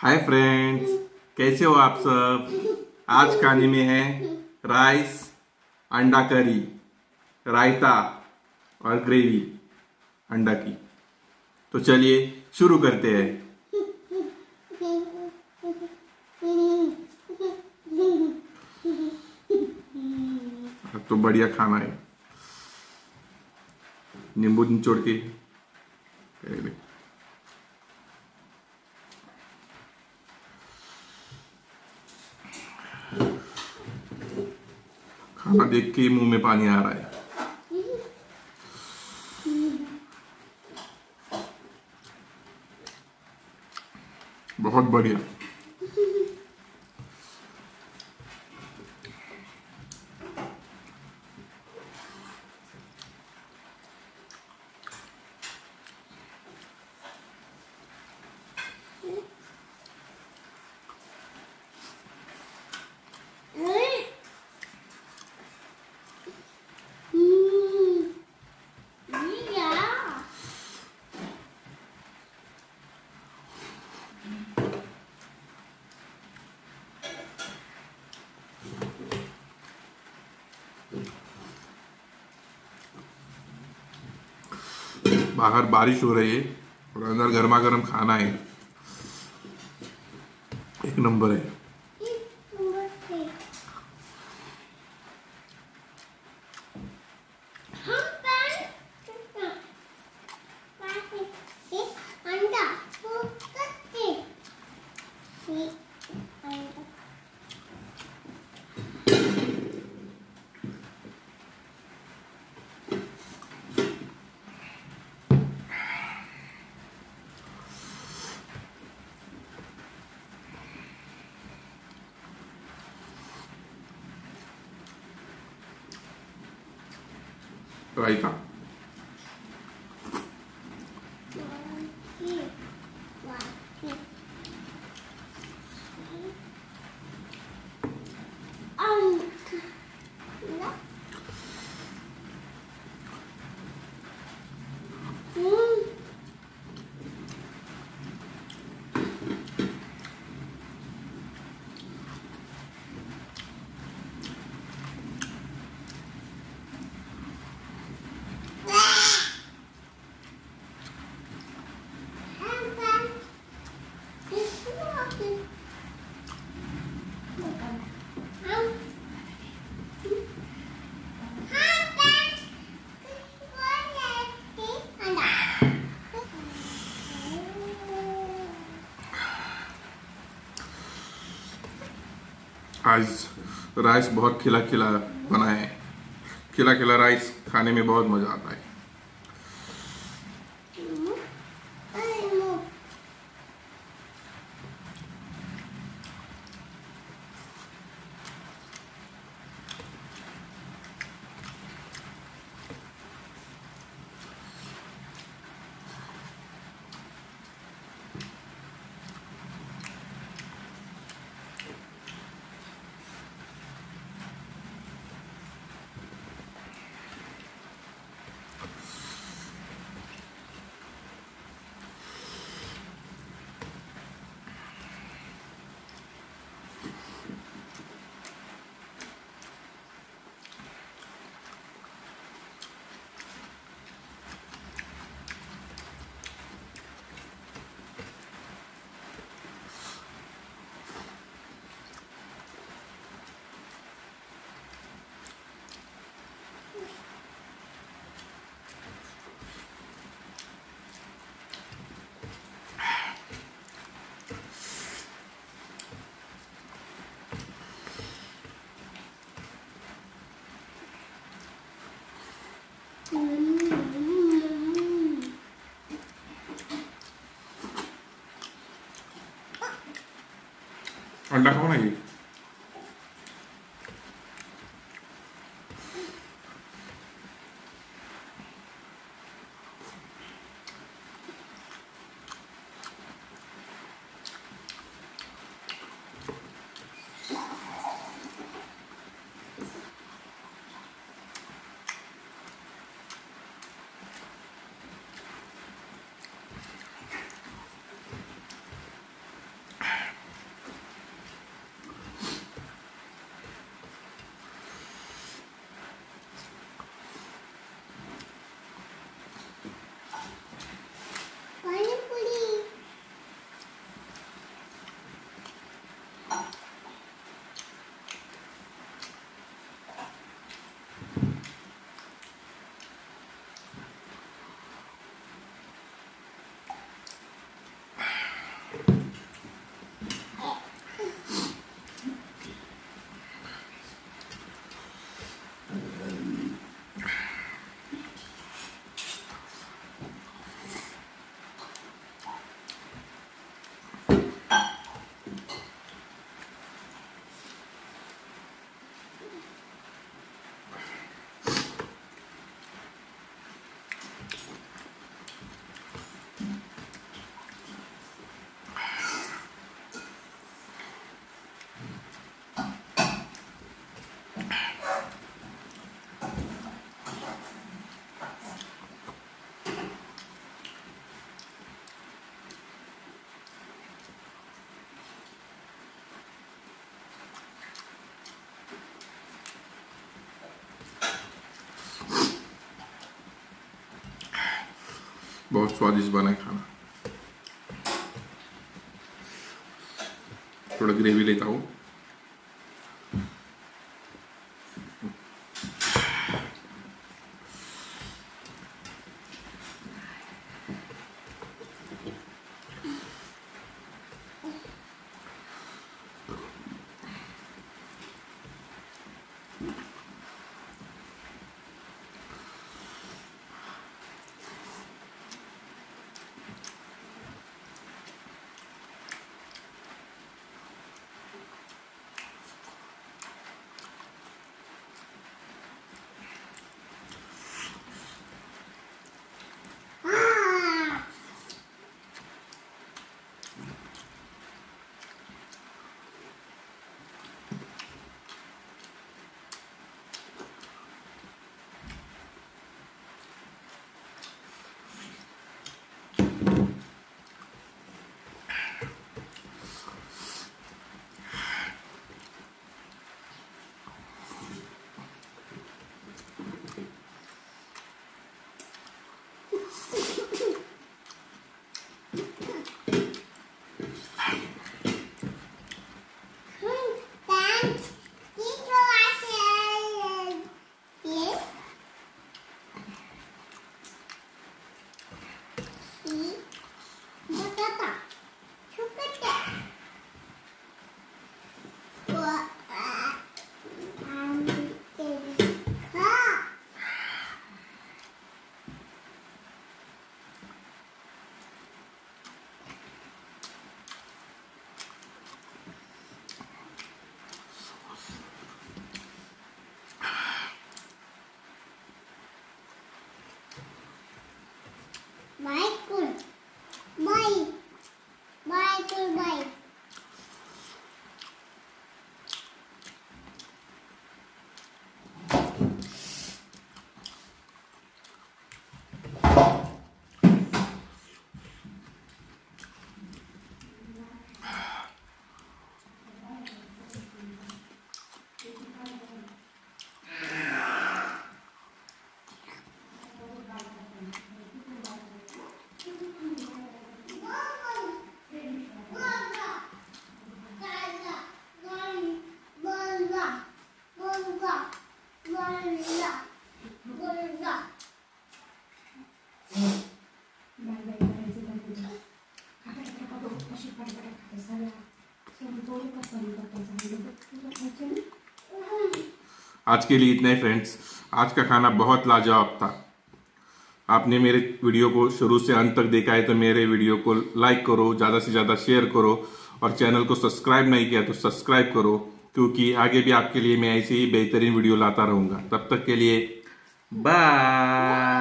Hi friends, कैसे हो आप सब। आज खाने में है राइस, अंडा करी, रायता और ग्रेवी अंडा की। तो चलिए शुरू करते हैं। अब तो बढ़िया खाना है, नींबू निचोड़ के। खाना देख के मुंह में पानी आ रहा है। बहुत बढ़िया। बाहर बारिश हो रही है और अंदर गर्मा गर्म खाना है। एक नंबर है। रायता, राइस बहुत खिला खिला बना है। खिला खिला राइस खाने में बहुत मजा आता है। अंडा खाओ ना। ये बहुत स्वादिष्ट बना है खाना। थोड़ा ग्रेवी लेता हूँ। आज के लिए इतना ही फ्रेंड्स। आज का खाना बहुत लाजवाब था। आपने मेरे वीडियो को शुरू से अंत तक देखा है तो मेरे वीडियो को लाइक करो, ज़्यादा से ज़्यादा शेयर करो और चैनल को सब्सक्राइब नहीं किया तो सब्सक्राइब करो, क्योंकि आगे भी आपके लिए मैं ऐसे ही बेहतरीन वीडियो लाता रहूँगा। तब तक के लिए बाय।